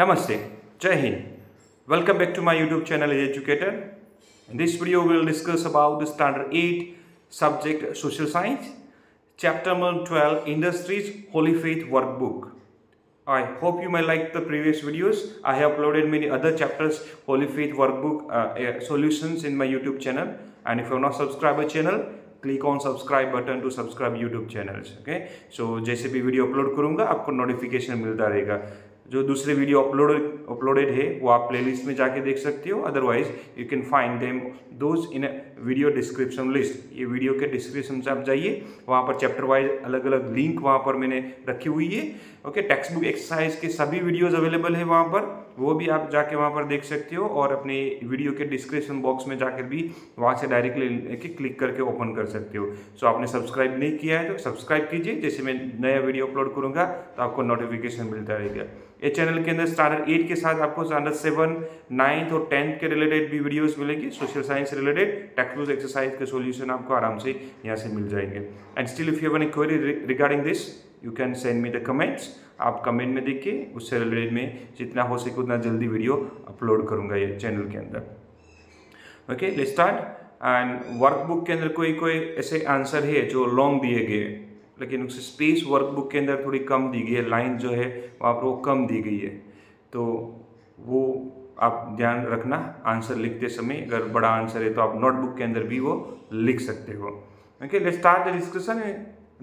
Namaste, Jai Hind. Welcome back to my YouTube channel eEducator. In this video we will discuss about the Standard 8 subject Social Science, Chapter number 12 Industries Holy Faith Workbook. I hope you may like the previous videos. I have uploaded many other chapters Holy Faith Workbook solutions in my YouTube channel, and if you have not subscribed my channel, click on subscribe button to subscribe YouTube channels. Okay, so जैसे भी video upload करूँगा आपको notification मिलता रहेगा. जो दूसरे video uploaded है वो आप प्लेलिस्ट में जाके देख सकते हो. Otherwise you can find them those in video description list. ये वीडियो के डिस्क्रिप्शन से आप जाइए, वहाँ पर चैप्टर वाइज अलग अलग लिंक वहाँ पर मैंने रखी हुई है. ओके, टेक्स्ट बुक एक्सरसाइज के सभी वीडियोज़ अवेलेबल है वहाँ पर, वो भी आप जाके वहाँ पर देख सकते हो. और अपने वीडियो के डिस्क्रिप्शन बॉक्स में जाकर भी वहाँ से डायरेक्टली क्लिक करके ओपन कर सकते हो. सो आपने सब्सक्राइब नहीं किया है तो सब्सक्राइब कीजिए. जैसे मैं नया वीडियो अपलोड करूँगा तो आपको नोटिफिकेशन मिलता रहेगा. ये चैनल के अंदर स्टैंडर्ड 8 के साथ आपको स्टैंडर्ड 7, 9 और 10 के रिलेटेड भी वीडियोस मिलेंगे. Social science related text exercise के सॉल्यूशन आपको आराम से यहाँ से मिल जाएंगे. And still if you have any query regarding this you can send me the comments. आप कमेंट में देखिए, उससे रिलेटेड में जितना हो सके उतना जल्दी वीडियो अपलोड करूँगा ये चैनल के अंदर. Okay, let's start. And workbook के अंदर कोई कोई ऐसे आंसर है जो लॉन्ग दिए गए, लेकिन उससे स्पेस वर्कबुक के अंदर थोड़ी कम दी गई है. लाइन जो है वहाँ पर वो कम दी गई है, तो वो आप ध्यान रखना. आंसर लिखते समय अगर बड़ा आंसर है तो आप नोटबुक के अंदर भी वो लिख सकते हो. Okay, let's start the discussion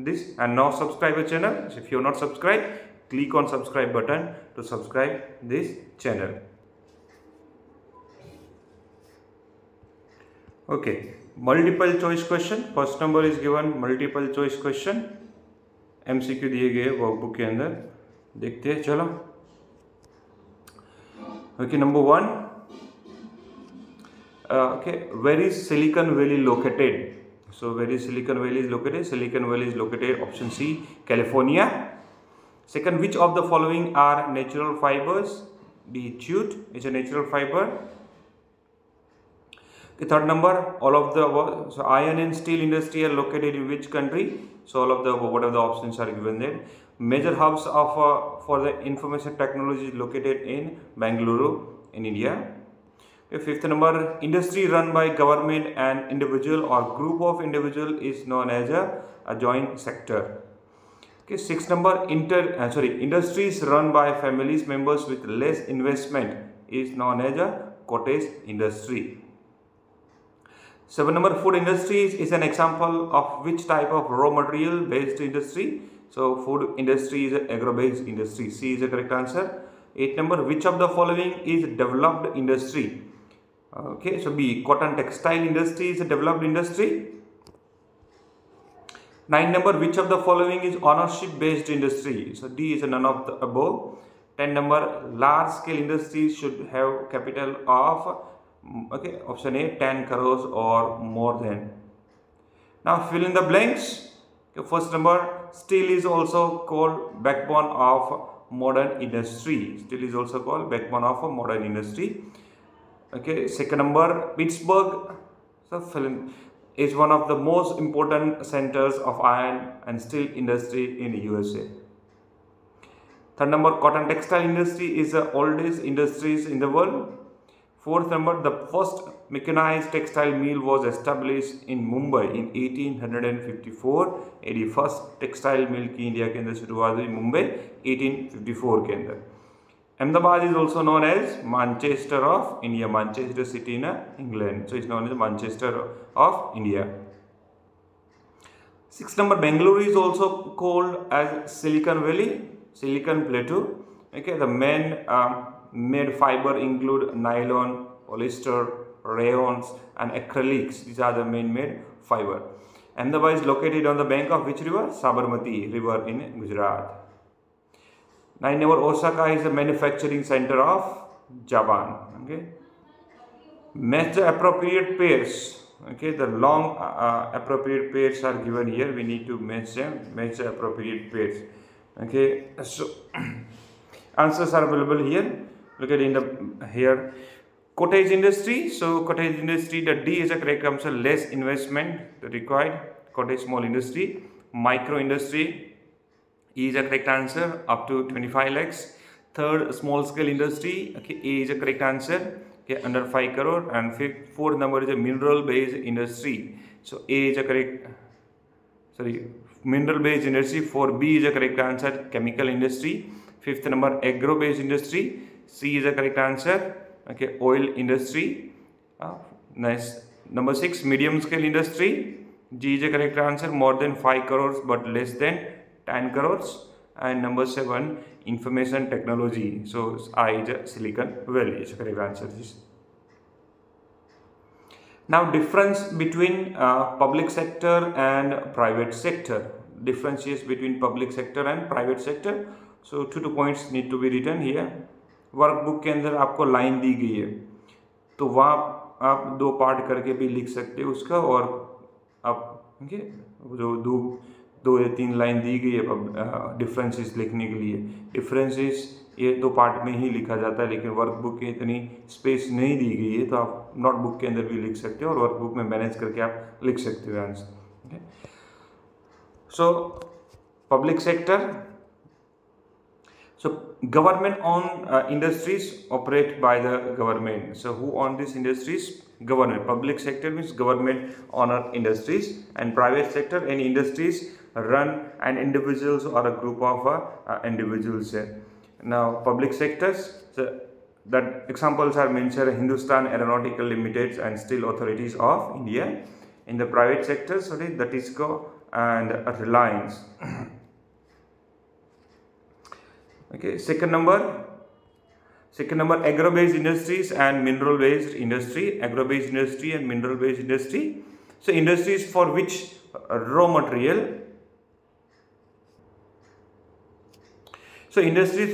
this. And now subscribe our channel. If you not subscribe, click on subscribe button to subscribe this channel. Okay, multiple choice question. First number is given multiple choice question. MCQ दिए गए workbook के अंदर, देखते हैं. चलो, okay, number 1. Okay, where is Silicon Valley located? So where is Silicon Valley is located? Silicon Valley is located option C, California. Second, which of the following are natural fibres? D, jute is a natural fibre. Third number, all of the so iron and steel industry are located in which country? So all of the what are the options are given there. Major hubs of for the information technology is located in Bangalore in India. Okay, fifth number, industry run by government and individual or group of individual is known as a joint sector. Okay, sixth number, industries run by families members with less investment is known as a cottage industry. 7 number, food industries is an example of which type of raw material based industry? So food industry is an agro based industry. C is the correct answer. 8 number, which of the following is developed industry? Okay, so B, cotton textile industry is a developed industry. 9 number, which of the following is ownership based industry? So D is none of the above. 10 number, large scale industries should have capital of okay, option A, 10 crores or more than. Now fill in the blanks. Okay, first number, steel is also called backbone of modern industry. Steel is also called backbone of a modern industry. Okay, second number, Pittsburgh is one of the most important centers of iron and steel industry in USA. Third number, cotton textile industry is the oldest industries in the world. Fourth number, the first mechanized textile mill was established in Mumbai in 1854. यदि first textile mill की India के अंदर शुरुआत हुई मुंबई 1854 के अंदर. Ahmedabad is also known as Manchester of India. Manchester city in England, so is known as Manchester of India. Six number, Bengaluru is also called as Silicon Valley, Silicon plateau. Okay, the man made fiber include nylon, polyester, rayons and acrylics. These are the main made fiber. Ahmedabad is located on the bank of which river? Sabarmati river in Gujarat. 9 number, Osaka is a manufacturing center of Japan. Okay, match the appropriate pairs. Okay, the long appropriate pairs are given here. We need to match them. Match the appropriate pairs. Okay, so answers are available here. Look at in the here, cottage industry. So cottage industry, the D is a correct answer. Less investment required. Cottage small industry, micro industry. E is a correct answer. Up to 25 lakhs. Third, small-scale industry, okay, A is the correct answer, okay, under 5 crore. And fifth, fourth number is a mineral-based industry. So A is the correct, sorry, mineral-based industry. For B is the correct answer, chemical industry. Fifth number, agro-based industry. C is the correct answer, okay, oil industry. Nice. Number 6, medium-scale industry. G is the correct answer, more than 5 crores but less than 10 crores. And number 7, information technology. So I is a Silicon Valley is the correct answer. Now difference between public sector and private sector. Differences between public sector and private sector. So two points need to be written here. Workbook के अंदर आपको line दी गई है, तो वहाँ आप दो part करके भी लिख सकते हो उसका, और आप okay, जो दो या तीन line दी गई है differences लिखने के लिए, differences ये दो part में ही लिखा जाता है, लेकिन workbook के इतनी space नहीं दी गई है, तो आप notebook के अंदर भी लिख सकते हो और workbook में manage करके आप लिख सकते हो answer. Okay. So public sector. So government-owned industries operate by the government. So who own these industries? Government. Public sector means government-owned industries, and private sector any industries run and individuals or a group of individuals. Now public sectors. So that examples are mentioned: Hindustan Aeronautical Limited and Steel Authorities of India. In the private sector, sorry, that is TISCO and Reliance. Okay, second number agro-based industries and mineral-based industry, agro-based industry and mineral-based industry. So industries for which raw material obtained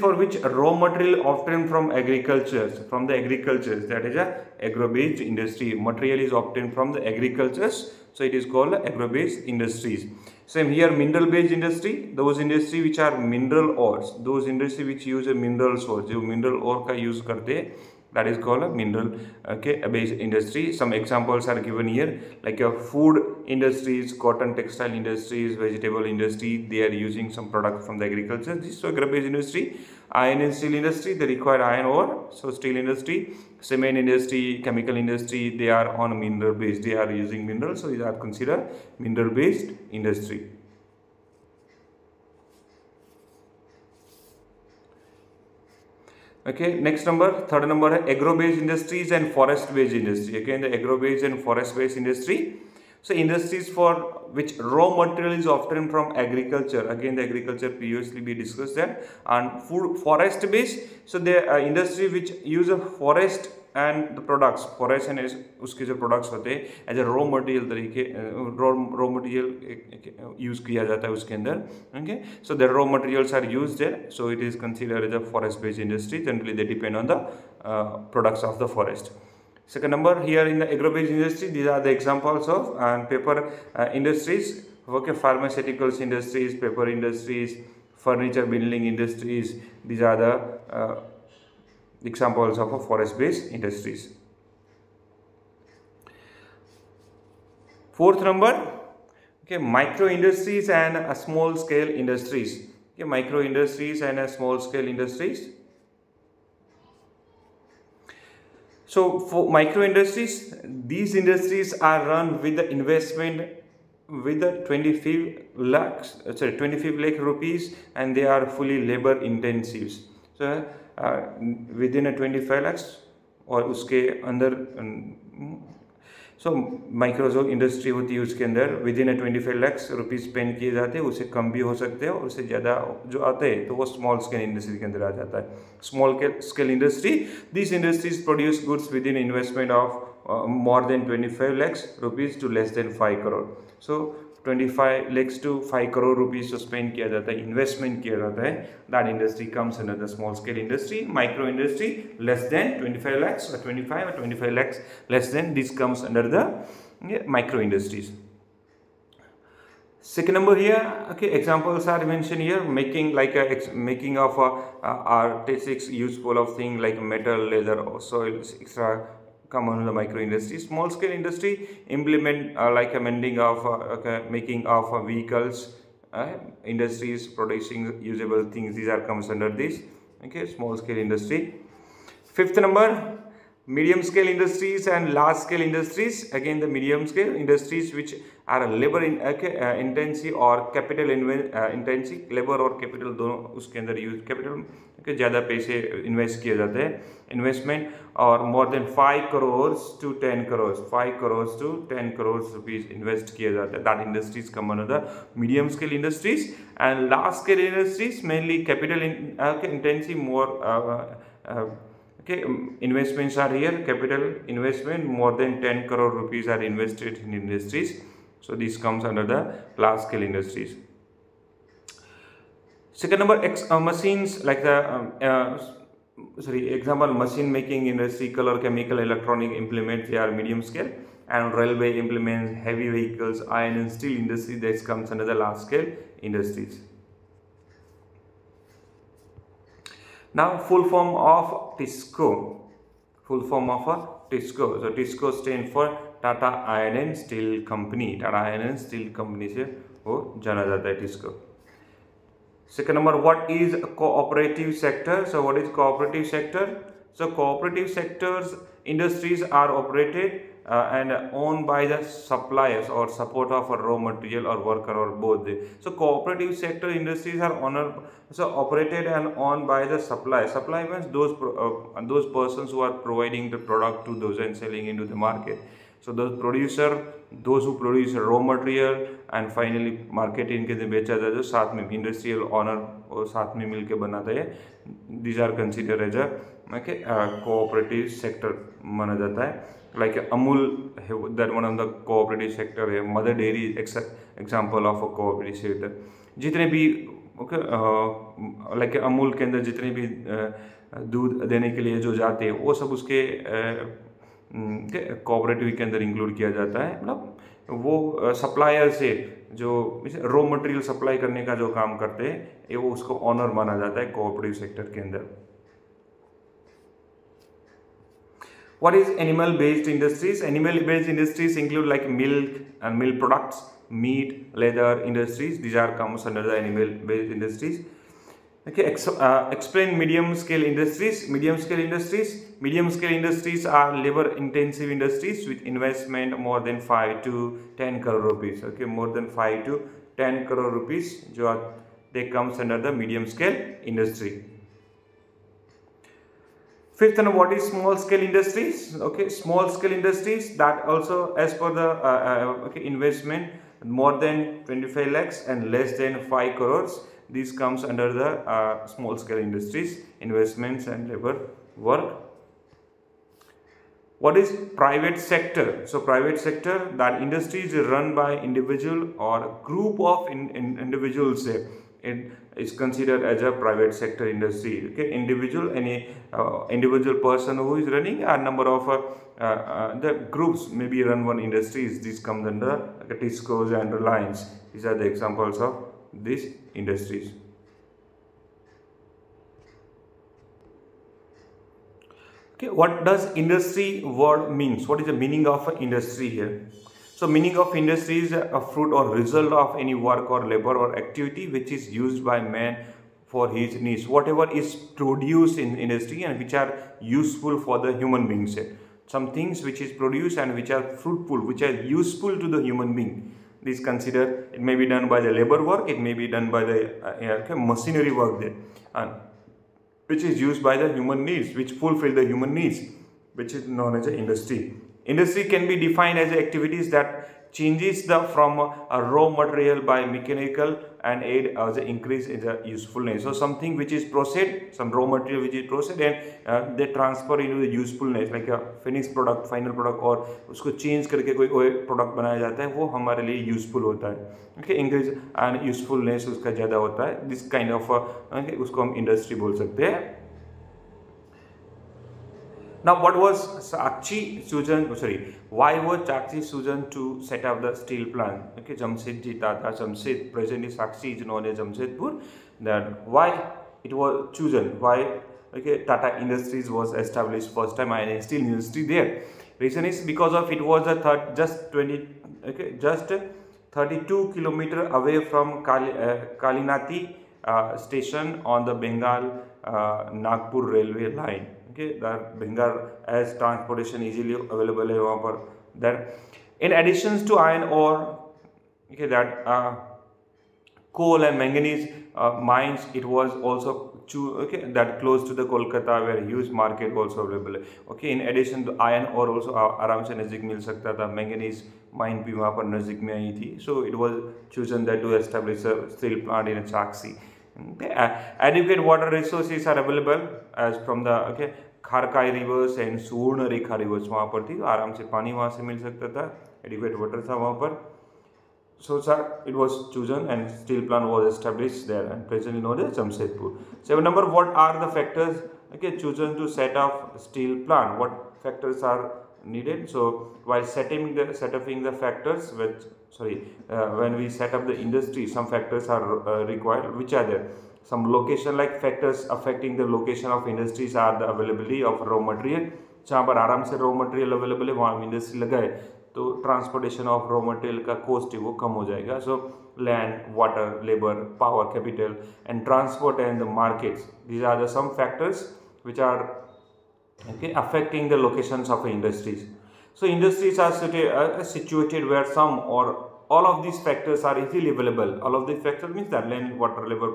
from agriculture, that is a agro-based industry. Material is obtained from the agriculture, so it is called agro-based industries. Same here, mineral-based industry, those industry which are mineral ores, those industry which use a mineral source, जो mineral ore का use करते हैं, that is called a mineral based industry. Some examples are given here, like your food industries, cotton textile industries, vegetable industry, they are using some product from the agriculture. This is agro-based industry. Iron and steel industry, they require iron ore, so steel industry. Cement industry, chemical industry, they are on mineral based, they are using minerals, so these are considered mineral based industry. Okay, next number, third number, agro-based industries and forest-based industry. Again, the agro-based and forest-based industry. So, industries for which raw material is obtained from agriculture. Again, the agriculture previously we discussed that. And food, forest-based. So, the industry which use a forest and the products, forest and उसके जो products होते हैं, as a raw material तरीके raw material use किया जाता है उसके अंदर, okay? So the raw materials are used there, so it is considered as a forest-based industry. Generally, they depend on the products of the forest. Second number here in the agro-based industry, these are the examples of and paper industries, okay, pharmaceuticals industries, paper industries, furniture building industries. These are the examples of forest-based industries. Fourth number, okay, micro industries and small-scale industries. Okay, micro industries and small-scale industries. So for micro industries, these industries are run with the investment with the 25 lakh rupees, and they are fully labor intensive. So within a 25 lakhs और उसके अंदर so micro जो industry होती है उसके अंदर within a 25 lakhs rupees spend किए जाते हैं, उससे कम भी हो सकते हैं और उससे ज़्यादा जो आते हैं तो वो small scale industry के अंदर आ जाता है. Small scale industry, these industries produce goods within investment of more than 25 lakhs rupees to less than 5 crore. So 25 lakhs to 5 crore rupees spend किया जाता है, investment किया जाता है. That industry comes under the small scale industry. Micro industry less than 25 lakhs or 25 lakhs less than, this comes under the micro industries. Second number here, okay, examples are mentioned here. Making, like a making of artistic useful of thing like metal, leather, or soil, etc. come under the micro industry. Small scale industry, implement like a mending of making of vehicles, industries producing usable things, these are comes under this okay, small scale industry. Fifth number, medium scale industries and large scale industries. Again, the medium scale industries which are labor in, intensive or capital intensive, labor or capital दोनों उसके अंदर use capital के ज़्यादा पैसे invest किया जाता है, investment और more than 5 crores to 10 crores rupees invest किया जाता है. That industries come under the medium scale industries, and large scale industries mainly capital in, intensive, more okay, investments are here, capital investment more than 10 crore rupees are invested in industries. So this comes under the large scale industries. Second number, machines like the example machine making industry, color, chemical, electronic implements, they are medium scale, and railway implements, heavy vehicles, iron and steel industry, that comes under the large scale industries. Now, full form of TISCO. Full form of a TISCO. So TISCO stands for Tata Iron and Steel Company. Tata Iron and Steel Company से वो जाना जाता है TISCO. Second number, what is cooperative sector? So what is cooperative sector? So cooperative sectors, industries are operated and owned by the suppliers or support of a raw material or worker or both. So cooperative sector industries are operated and owned by the supplier. Supply means those persons who are providing the product to those and selling into the market. So those producer, those who produce raw material and finally market इनके जो बेचा जाता है साथ में industrial owner और साथ में मिलके बनाता है. These are considered as a cooperative sector माना जाता है. Like Amul, that one of the cooperative sector है. Mother Dairy example of a cooperative sector. जितने भी like Amul के अंदर जितने भी दूध देने के लिए जो जाते हैं वो सब उसके cooperative के अंदर include किया जाता है. मतलब वो supplier से जो raw material supply करने का जो काम करते हैं ये वो उसको owner माना जाता है cooperative sector के अंदर. What is animal based industries? Animal based industries include like milk and milk products, meat, leather industries. These are comes under the animal based industries. Okay, explain medium scale industries. Medium scale industries are labor intensive industries with investment more than 5 to 10 crore rupees. Okay, more than 5 to 10 crore rupees, they comes under the medium scale industry. Fifth, and what is small scale industries? Okay, small scale industries that also as per the investment more than 25 lakhs and less than 5 crores. This comes under the small scale industries, investments and labor work. What is private sector? So private sector, that industries run by individual or group of individuals. It is considered as a private sector industry. Okay, individual, any individual person who is running a number of the groups maybe run one industries. This comes under TISCOs and Reliance. These are the examples of these industries. Okay, what does industry word means? What is the meaning of an industry here? So meaning of industry is a fruit or result of any work or labor or activity which is used by man for his needs. Whatever is produced in industry and which are useful for the human beings. Some things which is produced and which are fruitful, which are useful to the human being. This consider, it may be done by the labor work, it may be done by the machinery work there, and which is used by the human needs, which fulfill the human needs, which is known as an industry. Industry can be defined as activities that changes from a raw material by mechanical and aid as an increase in the usefulness. So something which is processed, some raw material which is processed and they transfer into the usefulness, like a finished product, final product, और उसको change करके कोई product बनाया जाता है, वो हमारे लिए useful होता है. Okay, increase and usefulness उसका ज़्यादा होता है. This kind of उसको हम industry बोल सकते हैं. Now, what was Sakchi Sujan? Oh, sorry, why was Sakchi Sujan to set up the steel plant? Okay, Jamshedji Tata, Jamshed, presently Sakchi is known as Jamshedpur. That why it was chosen? Why? Okay, Tata Industries was established first time iron and steel industry there. Reason is because of it was a just 32 kilometer away from Kalimati station on the Bengal Nagpur railway line, okay, that Bengal as transportation easily available है वहाँ पर. Then in additions to iron ore, okay, that coal and manganese mines, it was also that close to the Kolkata where huge market also available. Okay, in addition to iron ore also आराम से नजदीक मिल सकता था, manganese mine भी वहाँ पर नजदीक में आई थी. So it was chosen that to establish a steel plant in Sakchi. Okay, adequate water resources are available as from the Kharka rivers and Suvarnitika rivers वहाँ पर थी, आराम से पानी वहाँ से मिल सकता था, adequate water था वहाँ पर. So sir, it was chosen and steel plant was established there and presently known as Jamshedpur. 7 number, what are the factors chosen to set up steel plant? What factors are needed? So while setting the factors, when we set up the industry, some factors are required. Which are there? Some location, like factors affecting the location of industries are the availability of raw material. जहाँ पर आराम से raw material available है वहाँ industry लगाए तो transportation of raw material का cost वो कम हो जाएगा. So land, water, labour, power, capital and transport and the markets, these are the some factors which are affecting the locations of industries. So industries are situated where some और all of this factors are easily available. All of this factors means that land, water, labour,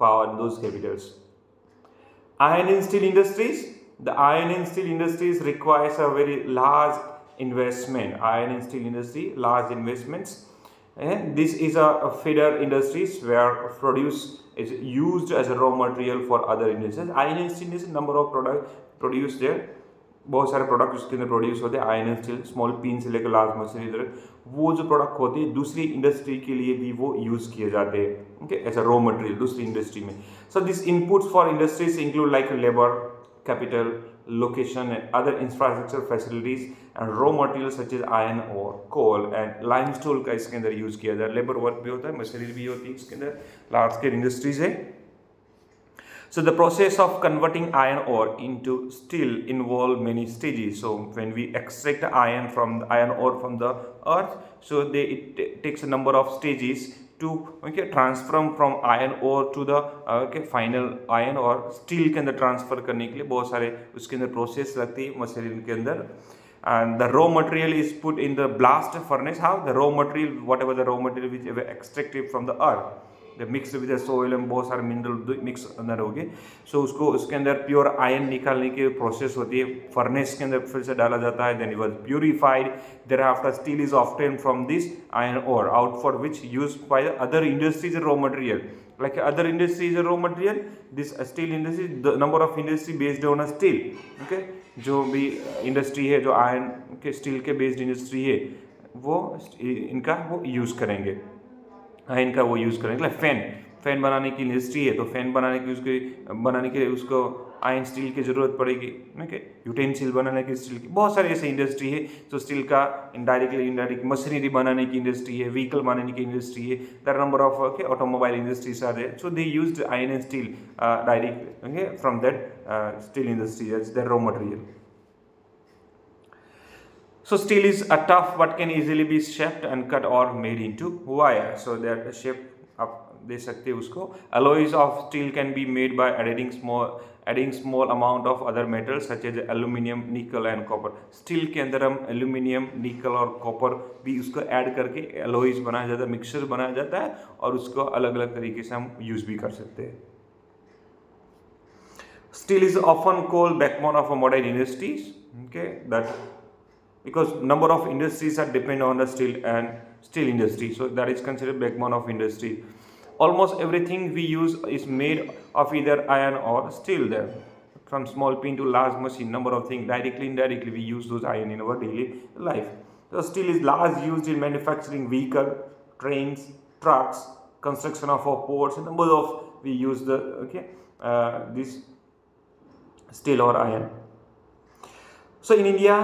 power and those capitals. Iron and steel industries, the iron and steel industries requires a very large investment. Iron and steel industry, large investments, and this is a feeder industries where produce is used as a raw material for other industries. Iron and steel is number of product produced there, बहुत सारे product उसके अंदर produce होते हैं. Iron and steel small pin से लेकर large machinery तक वो जो प्रोडक्ट होते हैं दूसरी इंडस्ट्री के लिए भी वो यूज किए जाते हैं, okay, as a raw material दूसरी इंडस्ट्री में. So this inputs for industries include like labour, capital, location and other infrastructure facilities, and raw materials such as iron ore, coal and limestone का इसके अंदर use किया जाता है. Labour work भी होता है, मशीनरी भी होती है इसके अंदर, लार्ज स्केल इंडस्ट्रीज है. So the process of converting iron ore into steel involve many stages. So when we extract iron from the iron ore from the earth, so it takes a number of stages to transform from iron ore to the final iron or steel के अंदर transfer करने के लिए बहुत सारे उसके अंदर process लगती है मशीन के अंदर. And the raw material is put in the blast furnace. How the raw material, whatever the raw material which is extracted from the earth, they mix with the soil and बहुत सारे mineral mix अंदर हो गए. So उसको उसके अंदर pure iron निकालने के process होती है, furnace के अंदर फिर से डाला जाता है. Then it was purified. Thereafter steel is obtained from this iron ore, out for which used by the other industries raw material. Like other industries raw material, this steel industry, the number of industry based on a steel. Okay, जो भी industry है, जो iron के steel के based industry है, वो इनका वो use करेंगे, इनका वो यूज़ करेंगे. लाइक फैन बनाने की इंडस्ट्री है तो फैन बनाने के लिए उसको आयरन स्टील की ज़रूरत पड़ेगी. ओके, यूटेंसिल बनाने की स्टील की बहुत सारी ऐसी इंडस्ट्री है. तो स्टील का इनडायरेक्टली मशीनरी बनाने की इंडस्ट्री है, व्हीकल बनाने की इंडस्ट्री है, that number of automobile industries are there. So they used iron and steel direct from that steel industry as the raw material. So steel is a tough but can easily be shaped and cut or made into wire. So that shape आप दे सकते हैं उसको. Alloys of steel can be made by adding small amount of other metals such as aluminium, nickel and copper. Steel के अंदर हम aluminium, nickel और copper भी उसको add करके alloys बनाया जाता है, mixture बनाया जाता है और उसको अलग अलग तरीके से हम use भी कर सकते हैं. Steel is often called backbone of modern industries. Okay, that because number of industries are depend on the steel industry, so that is considered backbone of industry. Almost everything we use is made of either iron or steel there. From small pin to large machine, number of things directly and indirectly we use those iron in our daily life. So steel is largely used in manufacturing vehicle, trains, trucks, construction of our ports, and number of we use the this steel or iron. So in India,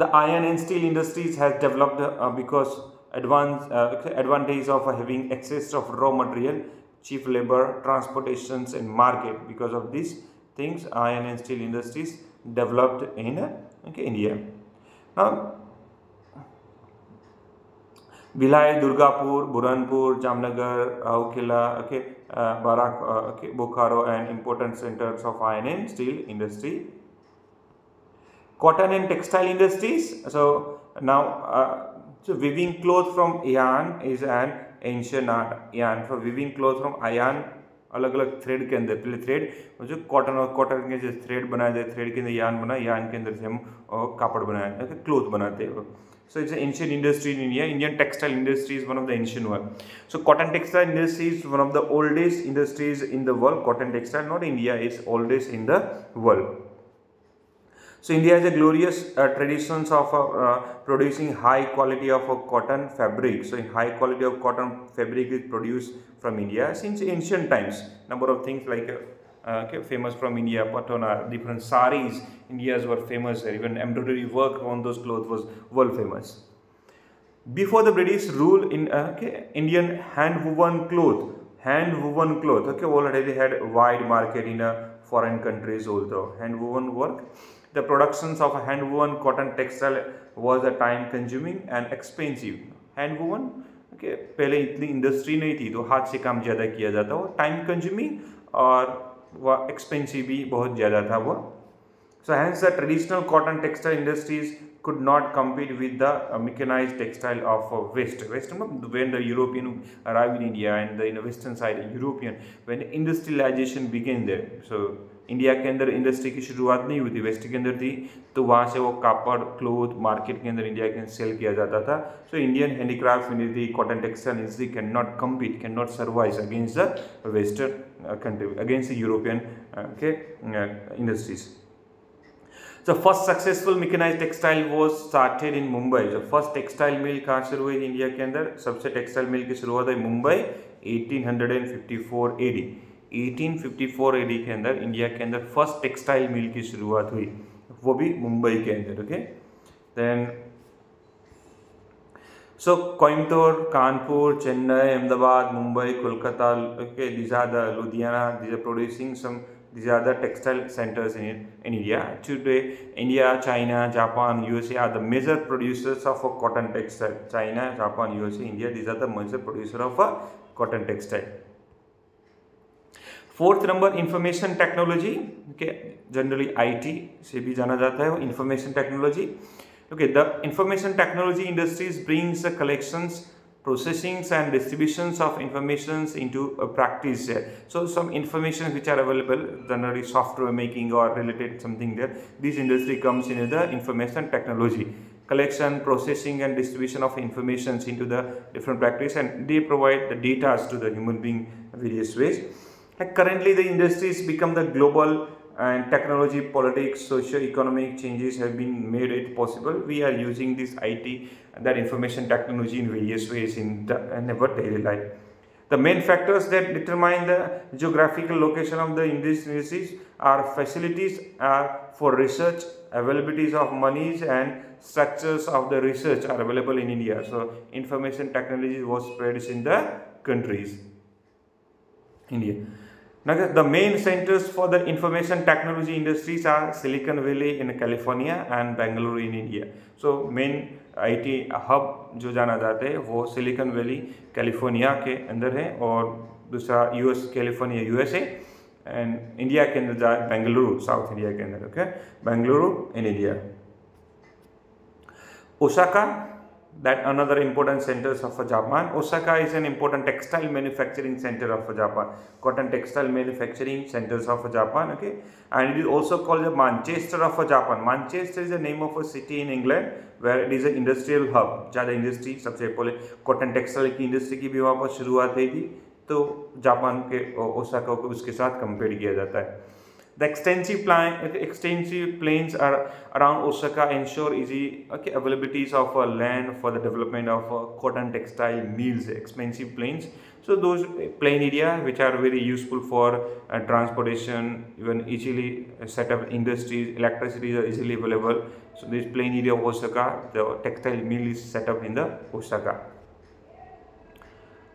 the iron and steel industries has developed because advantage of having access of raw material, cheap labor, transportations and market. Because of these things, iron and steel industries developed in India. Now, Bhilai, Durgapur, Burhanpur, Jamnagar, Aukila, Barak, Bokharo, and important centers of iron and steel industry. Cotton and textile industries. So now, so weaving cloth from yarn is an ancient art. Yarn for weaving cloth from yarn, अलग-अलग thread के अंदर, पहले thread जो cotton और cotton के जैसे thread बनाया जाए, thread के अंदर yarn बना, yarn के अंदर से हम कपड़ा बनाया जाए, cloth बनाते हैं. So it's an ancient industry in India. Indian textile industry is one of the ancient one. So cotton textile industry is one of the oldest industries in the world. Cotton textile, not India, is oldest in the world. So India has a glorious traditions of producing high quality of cotton fabric. So in high quality of cotton fabric is produced from India since ancient times. Number of things like famous from India, patana, different saris, India's were famous, even embroidery work on those clothes was world famous. Before the British rule in Indian hand woven cloth, already had a wide market in foreign countries also. Hand woven work. The productions of hand-woven cotton textile was a time-consuming and expensive. Hand-woven, पहले इतनी industry नहीं थी, तो हाथ से काम ज़्यादा किया जाता वो, time-consuming और वह expensive भी बहुत ज़्यादा था वो. So hence the traditional cotton textile industries could not compete with the mechanized textile of West. West, when the European arrived in India and the western side European, when industrialization began there. So India के अंदर industry की शुरुआत नहीं हुई थी, waste के अंदर थी, तो वहाँ से वो कापड़ क्लोथ मार्केट के अंदर इंडिया के अंदर सेल किया जाता था. So Indian handicraft industry, cotton textile industry can not compete, can not survive against the western country, against the European के industries. The first successful mechanized textile was started in Mumbai. The first textile mill कहाँ शुरू हुई India के अंदर, सबसे textile mill की शुरुआत है मुंबई 1854 AD. 1854 AD के अंदर इंडिया के अंदर फर्स्ट टेक्सटाइल मिल की शुरुआत हुई, वो भी मुंबई के अंदर. Then so Coimbatore, Kanpur, Chennai, Ahmedabad, Mumbai, Kolkata, these are the Ludhiana, these are producing some, these are the textile centers in India. Today India, China, Japan, USA are the major producers of cotton textile. China, Japan, USA, India, these are the major producer of cotton textile. Fourth number, information technology. Generally IT से भी जाना जाता है वो information technology. The information technology industries brings the collections, processings and distributions of informations into a practice. So some information which are available, generally software making or related something there, this industry comes into the information technology. Collection, processing and distribution of informations into the different practice, and they provide the data to the human being various ways. Currently, the industries become the global, and technology, politics, socio-economic changes have been made it possible. We are using this IT, that information technology in various ways in our daily life. The main factors that determine the geographical location of the industries are facilities for research, availabilities of monies, and structures of the research are available in India. So, information technology was spread in the countries, India. Now, the main centers for the information technology industries are Silicon Valley in California and Bangalore in India. So, main IT hub जो जाना जाता है वो Silicon Valley California के अंदर है, और दूसरा US California USA, and India के अंदर जाए बेंगलुरु, साउथ इंडिया के अंदर. Bengaluru in India. Osaka, that another important centers of Japan. Osaka is an important textile manufacturing center of Japan. Cotton textile manufacturing centers of Japan. And it is also called the Manchester of Japan. Manchester is the name of a city in England where it is an industrial hub. Jada industry, सबसे पहले cotton textile की industry की भी वहाँ पर शुरुआत हुई थी, तो जापान के ओसाका को उसके साथ compare किया जाता है. The extensive plains are around Osaka ensure easy availabilities of land for the development of cotton textile mills. Expensive plains, so those plain area which are very useful for transportation, even easily set up industries, electricity is easily available. So this plain area of Osaka, the textile mill is set up in the Osaka.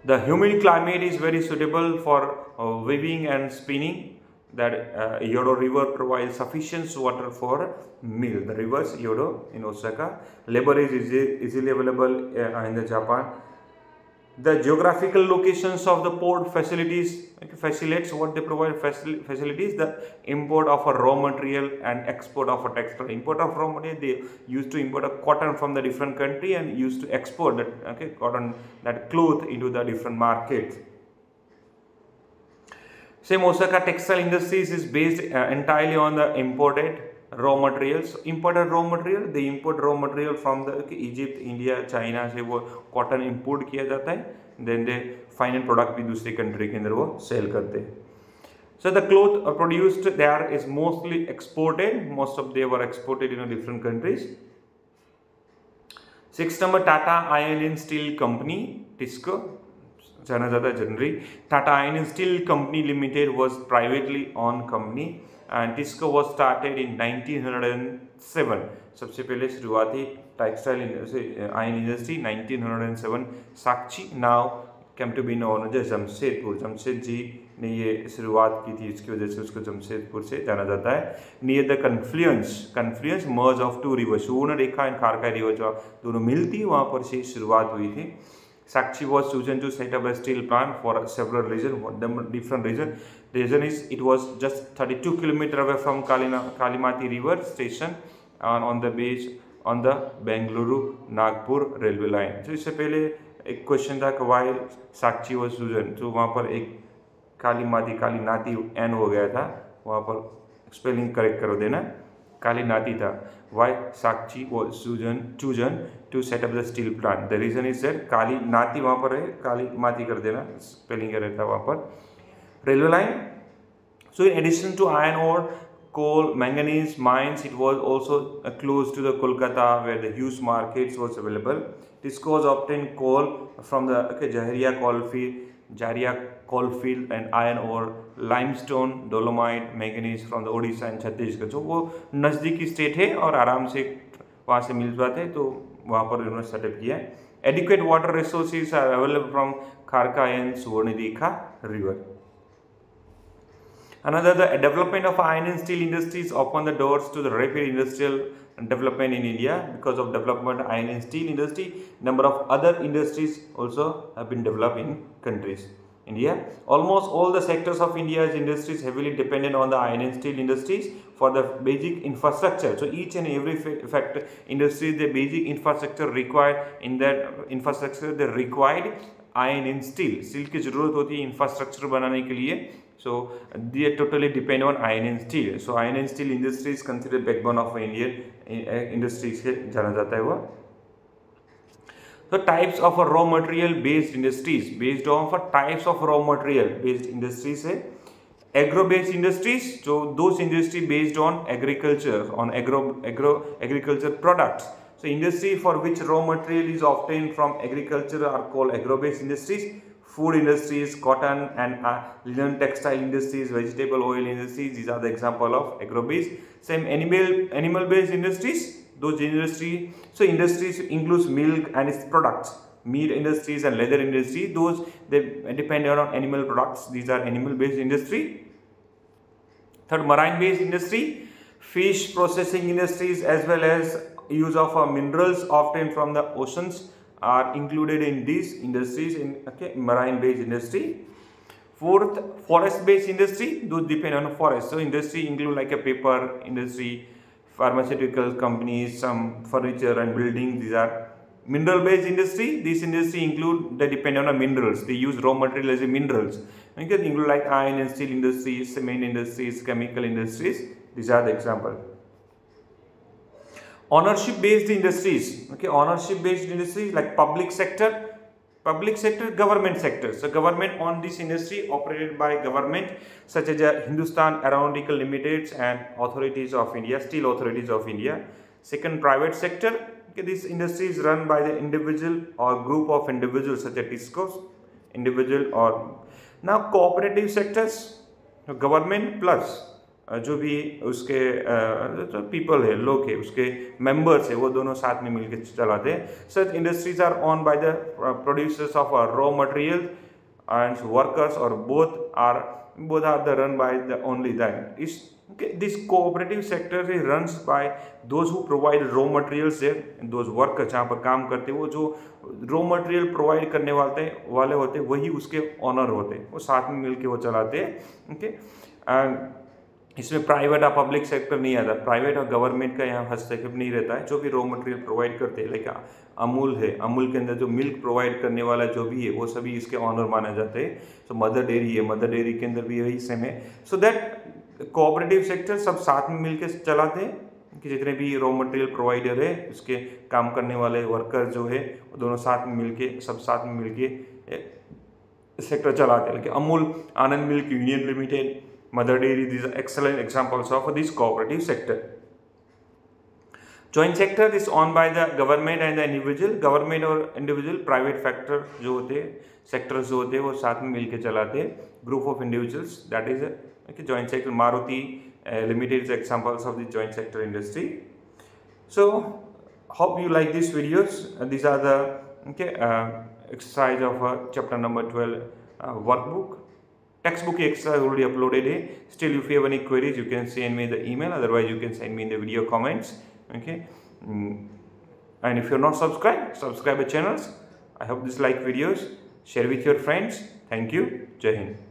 The humid climate is very suitable for weaving and spinning. that Yodo River provides sufficient water for meal. The rivers Yodo in Osaka. Labor is easily available in the Japan. The geographical locations of the port facilities facilitates what they provide facilities, the import of a raw material and export of a textile. Import of raw material, they used to import a cotton from the different country and used to export that cotton, that cloth into the different markets. Same Osaka textile industries is based entirely on the imported raw materials. Imported raw material, they import raw material from the Egypt, India, China से वो cotton import किया जाता है. Then they final product भी दूसरे country के अंदर वो sell करते हैं. So the cloth produced there is mostly exported. Most of they were exported in different countries. 6 number Tata Iron and Steel Company, TISCO. जाना जाता है generally. Tata Iron and Steel Company Limited was privately owned company and TISCO was started in 1907. सबसे पहले शुरुआत थी textile iron industry 1907 Sakshi, now came to be known as Jamshedpur. Jamshed ji ने ये शुरुआत की थी, इसकी वजह से उसको जमशेदपुर से जाना जाता है. Near the confluence merge of two river, सुवर्ण रेखा एंड खारका रिवर जो दोनों मिलती वहाँ पर से शुरुआत हुई थी. Sakchi was chosen to set up a steel plant for several reasons. The reason is it was just 32 kilometers away from Kalimati River station and on the base on the Bangalore Nagpur Railway Line. So इससे पहले एक question था कि why Sakchi was chosen. तो वहाँ पर एक कालीनाती N हो गया था, वहाँ पर स्पेलिंग करेक्ट कर देना, कालीनाती था. Why Sakchi was chosen to set up the steel plant? The reason is that कालीनाती वहाँ पर है, कालीमाती कर देना, स्पेलिंग क्या रहता है वहाँ पर. Railway line. So in addition to iron ore, coal, manganese mines, it was also close to the Kolkata where the huge markets was available. TISCO was obtained coal from the Jhariya coalfield and iron ore, limestone, dolomite, manganese from the Odisha and Chhattisgarh. जो वो नज़दीकी state है और आराम से वहाँ से मिल जाते हैं, तो वहाँ पर इन्होंने सेटअप किया है. Adequate water resources are available from Kharkai and Suvarnika river. Another, the development of iron and steel industries opened the doors to the rapid industrial development in India. Because of development of iron and steel industry, number of other industries also have been developed in countries. India, almost all the sectors of India's industries heavily dependent on the iron and steel industries for the basic infrastructure. So each and every industry, the basic infrastructure required, in that infrastructure they required iron and steel. Steel की जरूरत होती है infrastructure बनाने के लिए. So they are totally depend on iron and steel. So iron and steel industry is considered backbone of Indian industries के जाना जाता है वो. So types of raw material based industries, based on for types of raw material based industries है. Agro based industries, so those industry based on agriculture, on agriculture products. So industry for which raw material is obtained from agriculture are called agro based industries. Food industries, cotton and linen textile industries, vegetable oil industries, these are the example of agro-based. Same animal-based industries, those industry. So industries includes milk and its products, meat industries and leather industry. Those they depend on animal products. These are animal-based industry. Third, marine-based industry, fish processing industries as well as use of minerals obtained from the oceans are included in these industries in marine based industry. Fourth, forest based industry, those depend on forest. So industry include like a paper industry, pharmaceutical companies, some furniture and buildings. These are mineral based industry. These industry include, they depend on minerals. They use raw material as a minerals. You can include like iron and steel industries, cement industries, chemical industries. These are the example. Ownership based industries, ownership based industries like public sector, government sector. So government owned this industry operated by government such as Hindustan Aeronautical Limited and authorities of India, Steel Authorities of India. Second, private sector, this industry is run by the individual or group of individuals such as TISCO, individual or now cooperative sectors, government plus जो भी उसके people है, लोग है, उसके members है, वो दोनों साथ में मिलकर चलाते हैं. Such industries are on by the producers of raw material and workers or both are run by the only that is okay. This cooperative sector is runs by those who provide raw materials there and those workers जहाँ पर काम करते हैं वो जो raw material provide करने वाले होते हैं वही उसके owner होते हैं वो साथ में मिलके वो चलाते हैं okay. And इसमें प्राइवेट और पब्लिक सेक्टर नहीं आता, प्राइवेट और गवर्नमेंट का यहाँ हस्तक्षेप नहीं रहता है। जो भी रॉ मटेरियल प्रोवाइड करते हैं लाइक अमूल है, अमूल के अंदर जो मिल्क प्रोवाइड करने वाला जो भी है वो सभी इसके ऑनर माना जाते हैं। सो मदर डेयरी है, मदर डेयरी के अंदर भी यही सेम है। सो दैट कोऑपरेटिव सेक्टर सब साथ में मिल के चलाते हैं कि जितने भी रॉ मटेरियल प्रोवाइडर है उसके काम करने वाले वर्कर जो है दोनों साथ में मिल के सेक्टर चलाते हैं। लेकिन Amul Anand milk union limited, Mother Dairy, these are excellent examples of this cooperative sector. Joint sector is owned by the government and the individual. Government or individual, private factor जो होते sectors जो होते वो साथ में मिलके चलाते group of individuals. That is okay, joint sector. Maruti Limited is examples of the joint sector industry. So hope you like these videos. These are the okay exercise of chapter number 12 workbook. Textbook exercise already uploaded है. Still, if you have any queries, you can send me the email. Otherwise, you can send me in the video comments. Okay. And if you're not subscribed, subscribe our channels. I hope this like videos. Share with your friends. Thank you. Jai Hind.